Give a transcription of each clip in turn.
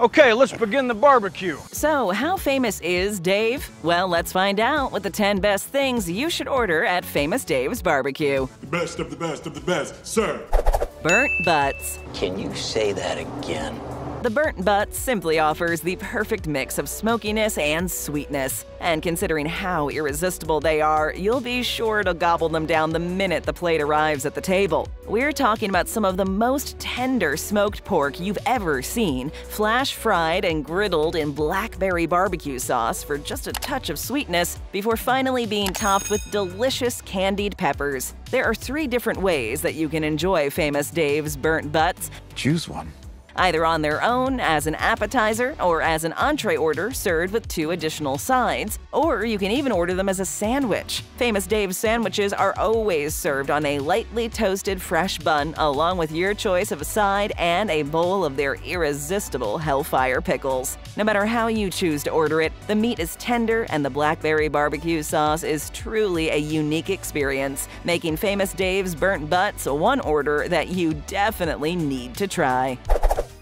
Okay, let's begin the barbecue. So, how famous is Dave? Well, let's find out with the 10 best things you should order at Famous Dave's Barbecue. The best of the best of the best, sir. Burnt Buttz. Can you say that again? The Burnt Buttz simply offers the perfect mix of smokiness and sweetness. And considering how irresistible they are, you'll be sure to gobble them down the minute the plate arrives at the table. We're talking about some of the most tender smoked pork you've ever seen, flash fried and griddled in blackberry barbecue sauce for just a touch of sweetness before finally being topped with delicious candied peppers. There are 3 different ways that you can enjoy Famous Dave's Burnt Buttz. Choose one. Either on their own, as an appetizer, or as an entree order served with 2 additional sides. Or you can even order them as a sandwich. Famous Dave's sandwiches are always served on a lightly toasted fresh bun, along with your choice of a side and a bowl of their irresistible Hellfire pickles. No matter how you choose to order it, the meat is tender and the blackberry barbecue sauce is truly a unique experience, making Famous Dave's Burnt Buttz one order that you definitely need to try.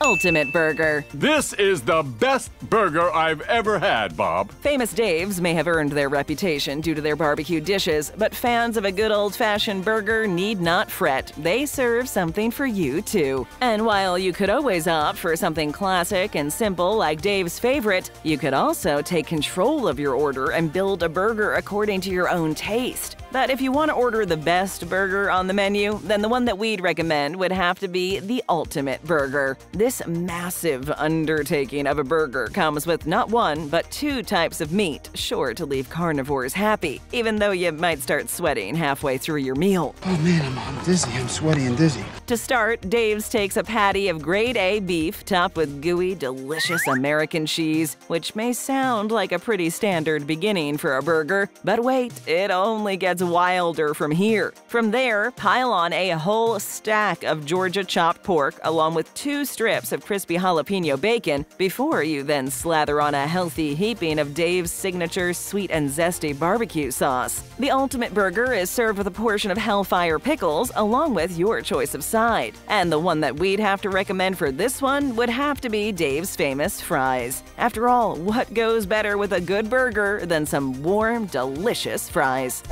Ultimate Burger. This is the best burger I've ever had, Bob. Famous Dave's may have earned their reputation due to their barbecue dishes, but fans of a good old-fashioned burger need not fret. They serve something for you, too. And while you could always opt for something classic and simple like Dave's favorite, you could also take control of your order and build a burger according to your own taste. But if you want to order the best burger on the menu, then the one that we'd recommend would have to be the Ultimate Burger. This massive undertaking of a burger comes with not 1, but 2 types of meat, sure to leave carnivores happy, even though you might start sweating halfway through your meal. Oh man, I'm dizzy, I'm sweaty and dizzy. To start, Dave's takes a patty of grade A beef topped with gooey, delicious American cheese, which may sound like a pretty standard beginning for a burger, but wait, it only gets wilder from here. From there, pile on a whole stack of Georgia chopped pork along with 2 strips of crispy jalapeno bacon before you then slather on a healthy heaping of Dave's signature sweet and zesty barbecue sauce. The Ultimate Burger is served with a portion of Hellfire pickles along with your choice of side. And the one that we'd have to recommend for this one would have to be Dave's famous fries. After all, what goes better with a good burger than some warm, delicious fries?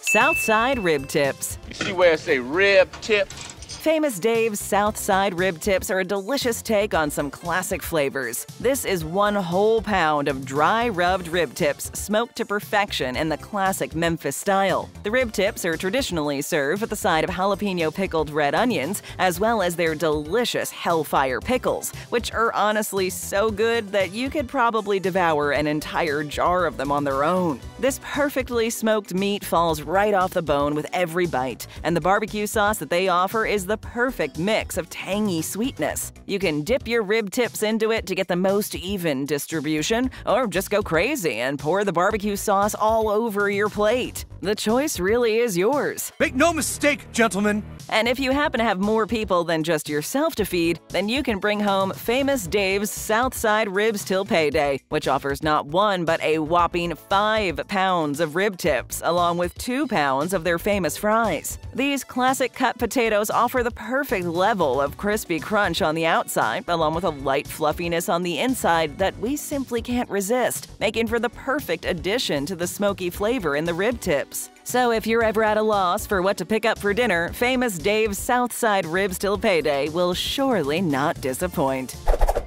Southside Rib Tips. You see where I say rib tip? Famous Dave's Southside Rib Tips are a delicious take on some classic flavors. This is 1 whole pound of dry rubbed rib tips smoked to perfection in the classic Memphis style. The rib tips are traditionally served with a side of jalapeno pickled red onions, as well as their delicious Hellfire pickles, which are honestly so good that you could probably devour an entire jar of them on their own. This perfectly smoked meat falls right off the bone with every bite, and the barbecue sauce that they offer is the perfect mix of tangy sweetness. You can dip your rib tips into it to get the most even distribution, or just go crazy and pour the barbecue sauce all over your plate. The choice really is yours. Make no mistake, gentlemen. And if you happen to have more people than just yourself to feed, then you can bring home Famous Dave's Southside Ribs Till Payday, which offers not 1 but a whopping 5 pounds of rib tips, along with 2 pounds of their famous fries. These classic cut potatoes offer the perfect level of crispy crunch on the outside, along with a light fluffiness on the inside that we simply can't resist, making for the perfect addition to the smoky flavor in the rib tips. So if you're ever at a loss for what to pick up for dinner, Famous Dave's Southside Ribs Till Payday will surely not disappoint.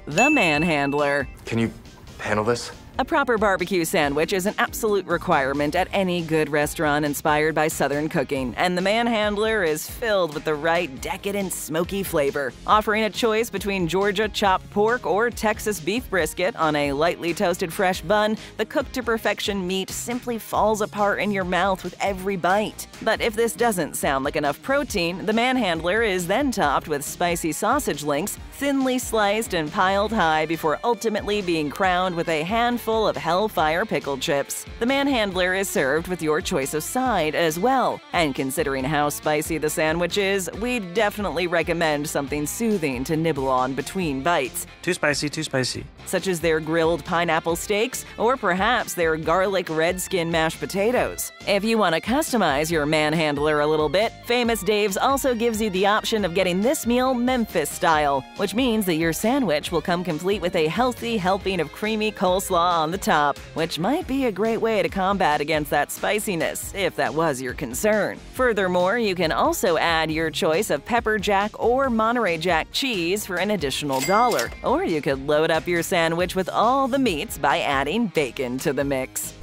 The Manhandler. Can you handle this? A proper barbecue sandwich is an absolute requirement at any good restaurant inspired by Southern cooking, and the Manhandler is filled with the right decadent, smoky flavor, offering a choice between Georgia chopped pork or Texas beef brisket on a lightly toasted fresh bun. The cooked to perfection meat simply falls apart in your mouth with every bite. But if this doesn't sound like enough protein, the Manhandler is then topped with spicy sausage links, thinly sliced and piled high before ultimately being crowned with a handful full of Hellfire pickle chips. The Manhandler is served with your choice of side as well, and considering how spicy the sandwich is, we'd definitely recommend something soothing to nibble on between bites. Too spicy, too spicy. Such as their grilled pineapple steaks or perhaps their garlic redskin mashed potatoes. If you want to customize your Manhandler a little bit, Famous Dave's also gives you the option of getting this meal Memphis style, which means that your sandwich will come complete with a healthy helping of creamy coleslaw on the top, which might be a great way to combat against that spiciness, if that was your concern. Furthermore, you can also add your choice of pepper jack or Monterey Jack cheese for an additional $1, or you could load up your sandwich with all the meats by adding bacon to the mix.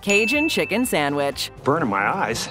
Cajun chicken sandwich. Burning my eyes.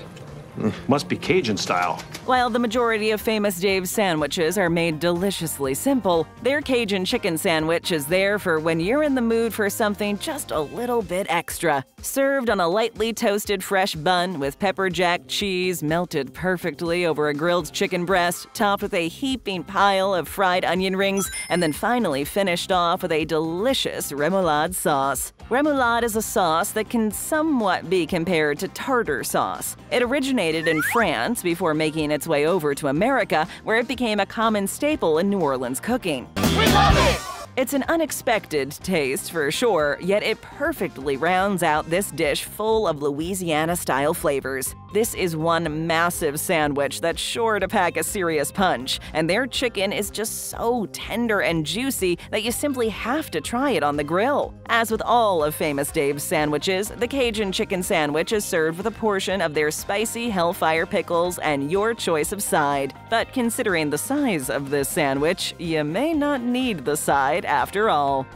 Must be Cajun style. While the majority of Famous Dave's sandwiches are made deliciously simple, their Cajun chicken sandwich is there for when you're in the mood for something just a little bit extra. Served on a lightly toasted fresh bun with pepper jack cheese melted perfectly over a grilled chicken breast, topped with a heaping pile of fried onion rings, and then finally finished off with a delicious remoulade sauce. Remoulade is a sauce that can somewhat be compared to tartar sauce. It originated in France before making its way over to America, where it became a common staple in New Orleans cooking. We love it! It's an unexpected taste for sure, yet it perfectly rounds out this dish full of Louisiana-style flavors. This is one massive sandwich that's sure to pack a serious punch, and their chicken is just so tender and juicy that you simply have to try it on the grill. As with all of Famous Dave's sandwiches, the Cajun chicken sandwich is served with a portion of their spicy Hellfire pickles and your choice of side. But considering the size of this sandwich, you may not need the side after all.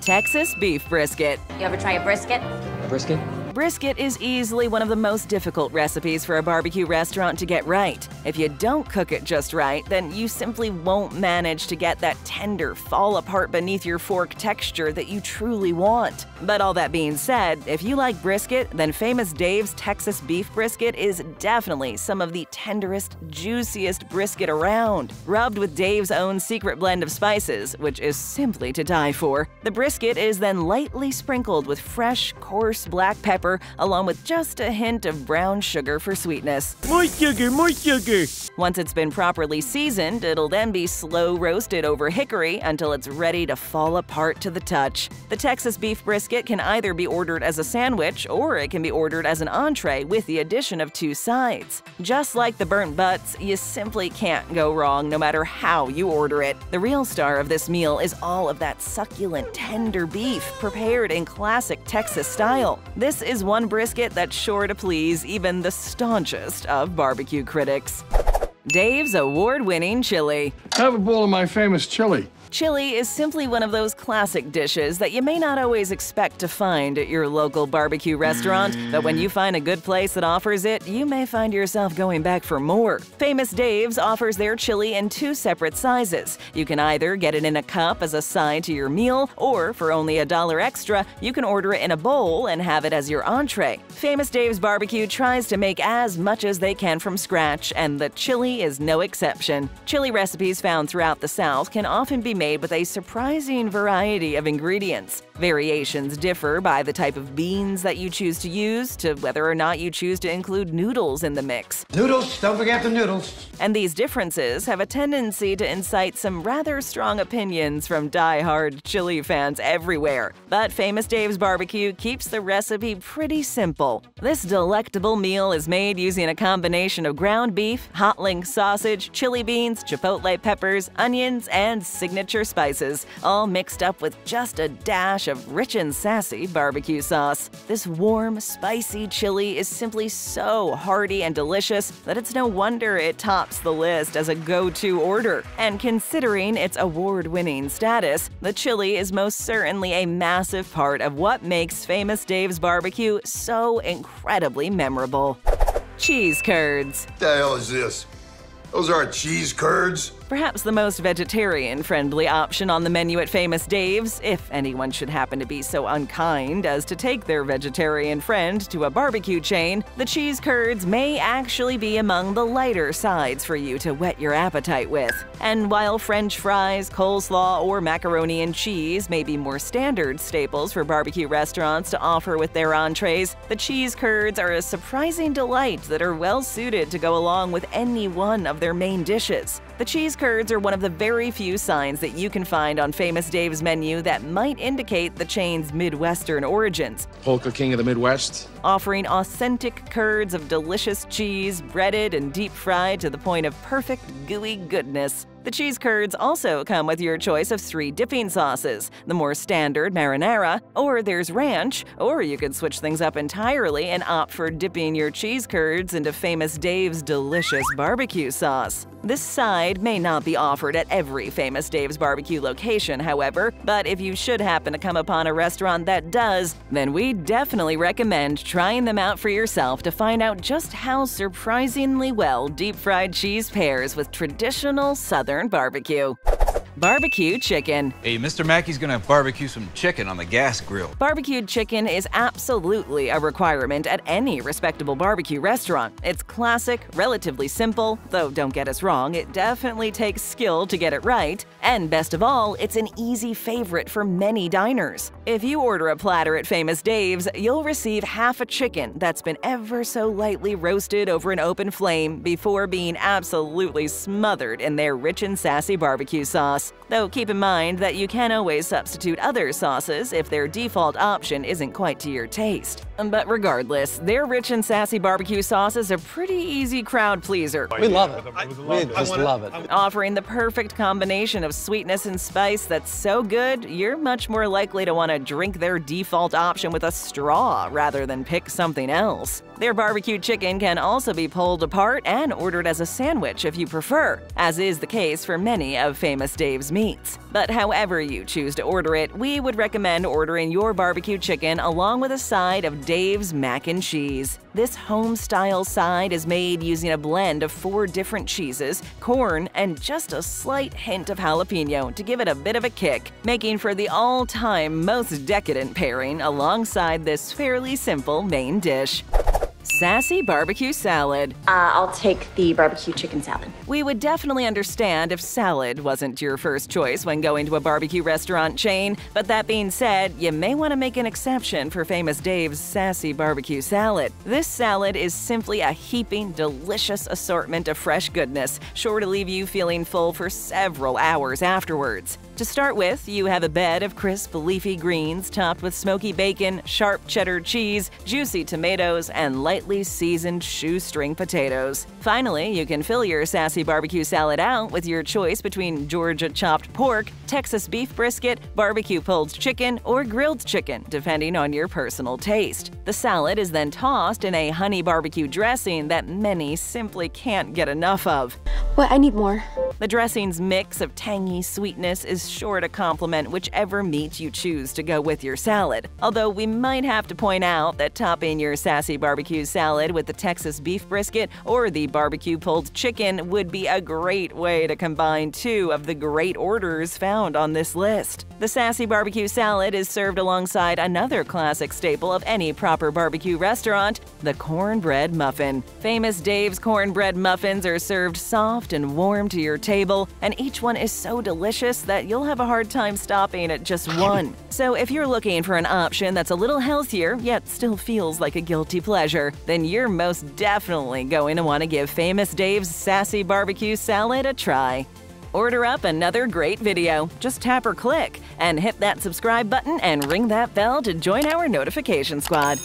Texas beef brisket. You ever try a brisket? A brisket? Brisket is easily one of the most difficult recipes for a barbecue restaurant to get right. If you don't cook it just right, then you simply won't manage to get that tender, fall apart beneath your fork texture that you truly want. But all that being said, if you like brisket, then Famous Dave's Texas beef brisket is definitely some of the tenderest, juiciest brisket around. Rubbed with Dave's own secret blend of spices, which is simply to die for, the brisket is then lightly sprinkled with fresh, coarse black pepper, along with just a hint of brown sugar for sweetness. More sugar, more sugar! Once it's been properly seasoned, it'll then be slow roasted over hickory until it's ready to fall apart to the touch. The Texas beef brisket can either be ordered as a sandwich or it can be ordered as an entree with the addition of 2 sides. Just like the Burnt Buttz, you simply can't go wrong no matter how you order it. The real star of this meal is all of that succulent, tender beef prepared in classic Texas style. This is one brisket that's sure to please even the staunchest of barbecue critics. Dave's award-winning chili. Have a bowl of my famous chili. Chili is simply one of those classic dishes that you may not always expect to find at your local barbecue restaurant, but when you find a good place that offers it, you may find yourself going back for more. Famous Dave's offers their chili in 2 separate sizes. You can either get it in a cup as a side to your meal, or for only $1 extra, you can order it in a bowl and have it as your entree. Famous Dave's Barbecue tries to make as much as they can from scratch, and the chili is no exception. Chili recipes found throughout the South can often be made with a surprising variety of ingredients. Variations differ by the type of beans that you choose to use to whether or not you choose to include noodles in the mix. Noodles! Don't forget the noodles! And these differences have a tendency to incite some rather strong opinions from die-hard chili fans everywhere. But Famous Dave's Barbecue keeps the recipe pretty simple. This delectable meal is made using a combination of ground beef, hot link sausage, chili beans, chipotle peppers, onions, and signature spices, all mixed up with just a dash of rich and sassy barbecue sauce. This warm, spicy chili is simply so hearty and delicious that it's no wonder it tops the list as a go-to order. And considering its award-winning status, the chili is most certainly a massive part of what makes Famous Dave's Barbecue so incredibly memorable. Cheese curds. What the hell is this? Those aren't cheese curds. Perhaps the most vegetarian-friendly option on the menu at Famous Dave's, if anyone should happen to be so unkind as to take their vegetarian friend to a barbecue chain, the cheese curds may actually be among the lighter sides for you to whet your appetite with. And while French fries, coleslaw, or macaroni and cheese may be more standard staples for barbecue restaurants to offer with their entrees, the cheese curds are a surprising delight that are well-suited to go along with any one of their main dishes. The cheese curds are one of the very few signs that you can find on Famous Dave's menu that might indicate the chain's Midwestern origins. Polka King of the Midwest. Offering authentic curds of delicious cheese, breaded and deep-fried to the point of perfect gooey goodness. The cheese curds also come with your choice of 3 dipping sauces, the more standard marinara, or there's ranch, or you could switch things up entirely and opt for dipping your cheese curds into Famous Dave's delicious barbecue sauce. This side may not be offered at every Famous Dave's barbecue location, however, but if you should happen to come upon a restaurant that does, then we definitely recommend trying them out for yourself to find out just how surprisingly well deep-fried cheese pairs with traditional Southern barbecue. Barbecue chicken. Hey, Mr. Mackey's gonna barbecue some chicken on the gas grill. Barbecued chicken is absolutely a requirement at any respectable barbecue restaurant. It's classic, relatively simple, though don't get us wrong, it definitely takes skill to get it right. And best of all, it's an easy favorite for many diners. If you order a platter at Famous Dave's, you'll receive half a chicken that's been ever so lightly roasted over an open flame before being absolutely smothered in their rich and sassy barbecue sauce. Though keep in mind that you can always substitute other sauces if their default option isn't quite to your taste. But regardless, their rich and sassy barbecue sauce is a pretty easy crowd pleaser. We love it. We just love it. Offering the perfect combination of sweetness and spice that's so good, you're much more likely to want to drink their default option with a straw rather than pick something else. Their barbecued chicken can also be pulled apart and ordered as a sandwich if you prefer, as is the case for many of Famous Dave's meats. But however you choose to order it, we would recommend ordering your barbecue chicken along with a side of Dave's mac and cheese. This home-style side is made using a blend of 4 different cheeses, corn, and just a slight hint of jalapeno to give it a bit of a kick, making for the all-time most decadent pairing alongside this fairly simple main dish. Sassy barbecue salad. I'll take the barbecue chicken salad. We would definitely understand if salad wasn't your first choice when going to a barbecue restaurant chain, but that being said, you may want to make an exception for Famous Dave's sassy barbecue salad. This salad is simply a heaping, delicious assortment of fresh goodness, sure to leave you feeling full for several hours afterwards. To start with, you have a bed of crisp, leafy greens topped with smoky bacon, sharp cheddar cheese, juicy tomatoes, and lightly seasoned shoestring potatoes. Finally, you can fill your sassy barbecue salad out with your choice between Georgia chopped pork, Texas beef brisket, barbecue pulled chicken, or grilled chicken, depending on your personal taste. The salad is then tossed in a honey barbecue dressing that many simply can't get enough of. But I need more. The dressing's mix of tangy sweetness is sure to complement whichever meat you choose to go with your salad. Although we might have to point out that topping your sassy barbecue salad with the Texas beef brisket or the barbecue pulled chicken would be a great way to combine 2 of the great orders found on this list. The sassy barbecue salad is served alongside another classic staple of any proper barbecue restaurant, the cornbread muffin. Famous Dave's cornbread muffins are served soft and warm to your table, and each one is so delicious that you'll have a hard time stopping at just one. So if you're looking for an option that's a little healthier yet still feels like a guilty pleasure, then you're most definitely going to want to give Famous Dave's sassy barbecue salad a try. Order up another great video. Just tap or click and hit that subscribe button and ring that bell to join our notification squad.